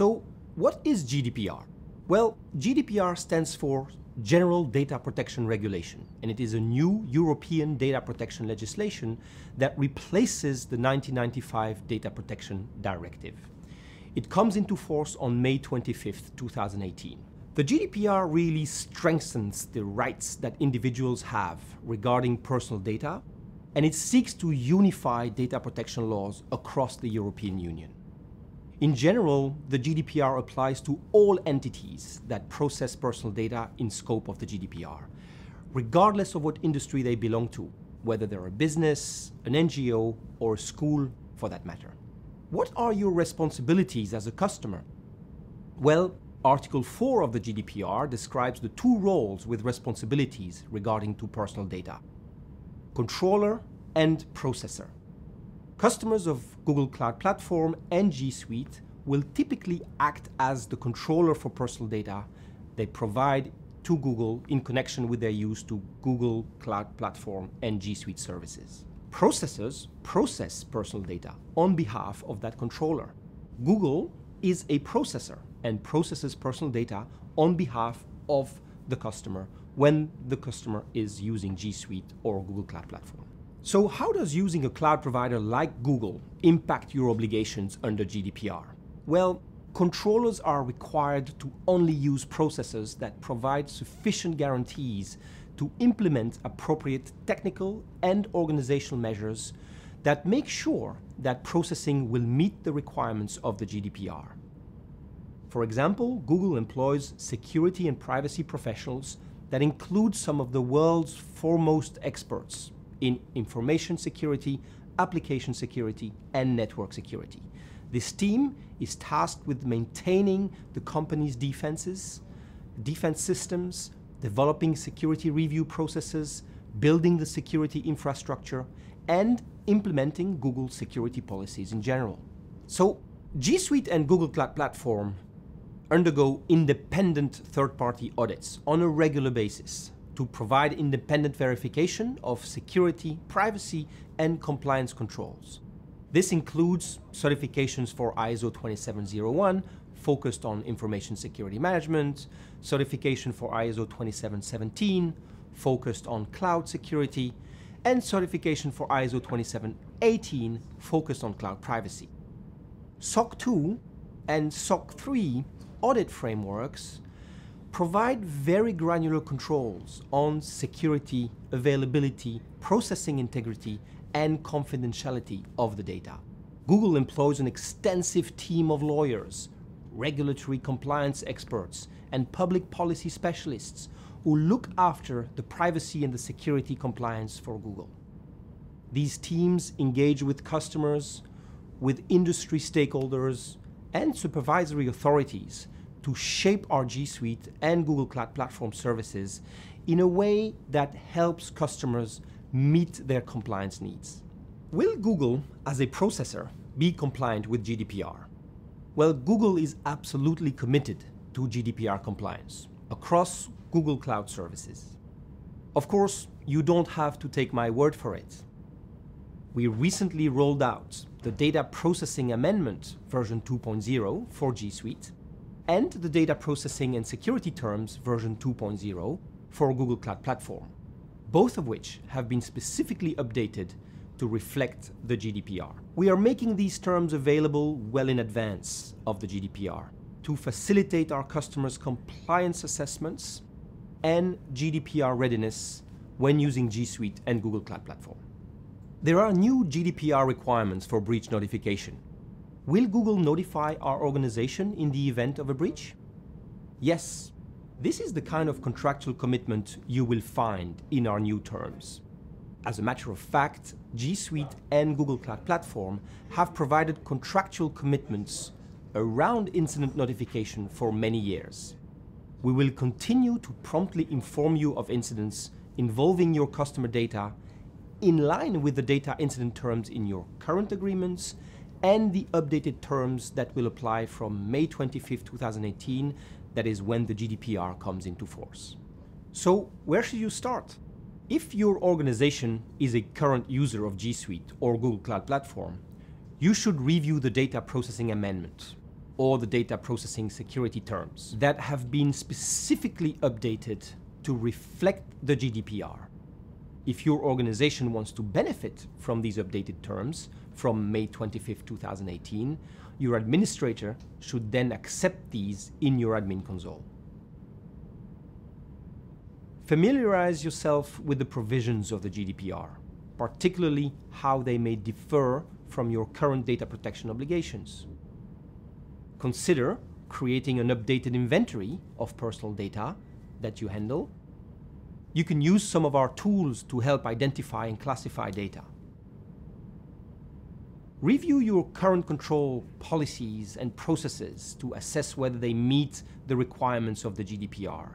So what is GDPR? Well, GDPR stands for General Data Protection Regulation, and it is a new European data protection legislation that replaces the 1995 Data Protection Directive. It comes into force on May 25th, 2018. The GDPR really strengthens the rights that individuals have regarding personal data, and it seeks to unify data protection laws across the European Union. In general, the GDPR applies to all entities that process personal data in scope of the GDPR, regardless of what industry they belong to, whether they're a business, an NGO, or a school for that matter. What are your responsibilities as a customer? Well, Article 4 of the GDPR describes the two roles with responsibilities regarding to personal data: controller and processor. Customers of Google Cloud Platform and G Suite will typically act as the controller for personal data they provide to Google in connection with their use to Google Cloud Platform and G Suite services. Processors process personal data on behalf of that controller. Google is a processor and processes personal data on behalf of the customer when the customer is using G Suite or Google Cloud Platform. So how does using a cloud provider like Google impact your obligations under GDPR? Well, controllers are required to only use processors that provide sufficient guarantees to implement appropriate technical and organizational measures that make sure that processing will meet the requirements of the GDPR. For example, Google employs security and privacy professionals that include some of the world's foremost experts in information security, application security, and network security. This team is tasked with maintaining the company's defense systems, developing security review processes, building the security infrastructure, and implementing Google security policies in general. So G Suite and Google Cloud Platform undergo independent third-party audits on a regular basis to provide independent verification of security, privacy, and compliance controls. This includes certifications for ISO 2701, focused on information security management, certification for ISO 2717, focused on cloud security, and certification for ISO 2718, focused on cloud privacy. SOC 2 and SOC 3 audit frameworks provide very granular controls on security, availability, processing integrity, and confidentiality of the data. Google employs an extensive team of lawyers, regulatory compliance experts, and public policy specialists who look after the privacy and the security compliance for Google. These teams engage with customers, with industry stakeholders, and supervisory authorities to shape our G Suite and Google Cloud Platform services in a way that helps customers meet their compliance needs. Will Google, as a processor, be compliant with GDPR? Well, Google is absolutely committed to GDPR compliance across Google Cloud Services. Of course, you don't have to take my word for it. We recently rolled out the Data Processing Amendment version 2.0 for G Suite, and the Data Processing and Security Terms version 2.0 for Google Cloud Platform, both of which have been specifically updated to reflect the GDPR. We are making these terms available well in advance of the GDPR to facilitate our customers' compliance assessments and GDPR readiness when using G Suite and Google Cloud Platform. There are new GDPR requirements for breach notification. Will Google notify our organization in the event of a breach? Yes, this is the kind of contractual commitment you will find in our new terms. As a matter of fact, G Suite and Google Cloud Platform have provided contractual commitments around incident notification for many years. We will continue to promptly inform you of incidents involving your customer data in line with the data incident terms in your current agreements and the updated terms that will apply from May 25, 2018, that is when the GDPR comes into force. So where should you start? If your organization is a current user of G Suite or Google Cloud Platform, you should review the Data Processing Amendment, or the data processing security terms that have been specifically updated to reflect the GDPR. If your organization wants to benefit from these updated terms from May 25, 2018, your administrator should then accept these in your admin console. Familiarize yourself with the provisions of the GDPR, particularly how they may differ from your current data protection obligations. Consider creating an updated inventory of personal data that you handle. You can use some of our tools to help identify and classify data. Review your current control policies and processes to assess whether they meet the requirements of the GDPR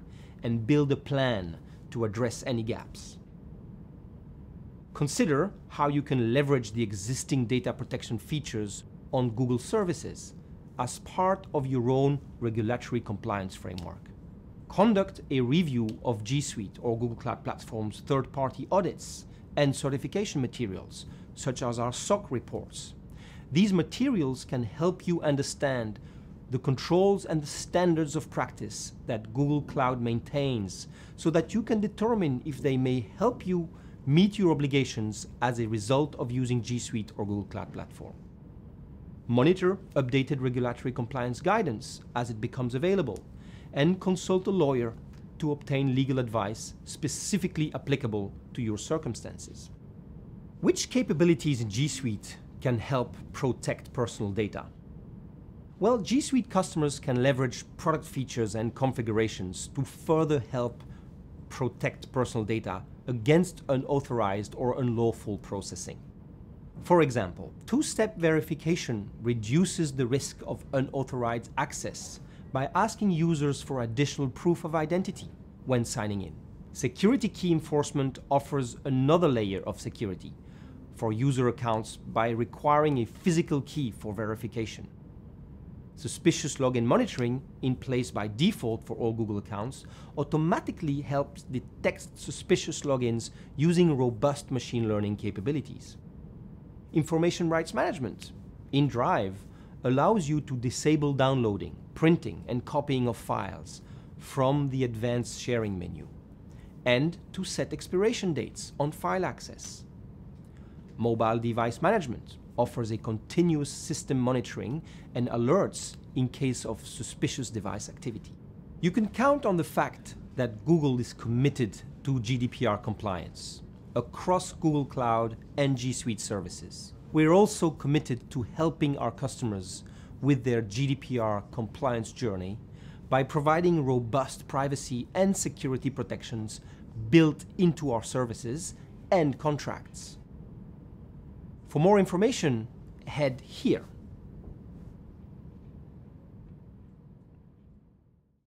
and build a plan to address any gaps. Consider how you can leverage the existing data protection features on Google Services as part of your own regulatory compliance framework. Conduct a review of G Suite or Google Cloud Platform's third-party audits and certification materials, such as our SOC reports. These materials can help you understand the controls and the standards of practice that Google Cloud maintains, so that you can determine if they may help you meet your obligations as a result of using G Suite or Google Cloud Platform. Monitor updated regulatory compliance guidance as it becomes available, and consult a lawyer to obtain legal advice specifically applicable to your circumstances. Which capabilities in G Suite can help protect personal data? Well, G Suite customers can leverage product features and configurations to further help protect personal data against unauthorized or unlawful processing. For example, two-step verification reduces the risk of unauthorized access by asking users for additional proof of identity when signing in. Security key enforcement offers another layer of security for user accounts by requiring a physical key for verification. Suspicious login monitoring, in place by default for all Google accounts, automatically helps detect suspicious logins using robust machine learning capabilities. Information rights management in Drive allows you to disable downloading, printing, and copying of files from the advanced sharing menu, and to set expiration dates on file access. Mobile device management offers a continuous system monitoring and alerts in case of suspicious device activity. You can count on the fact that Google is committed to GDPR compliance across Google Cloud and G Suite services. We're also committed to helping our customers with their GDPR compliance journey by providing robust privacy and security protections built into our services and contracts. For more information, head here.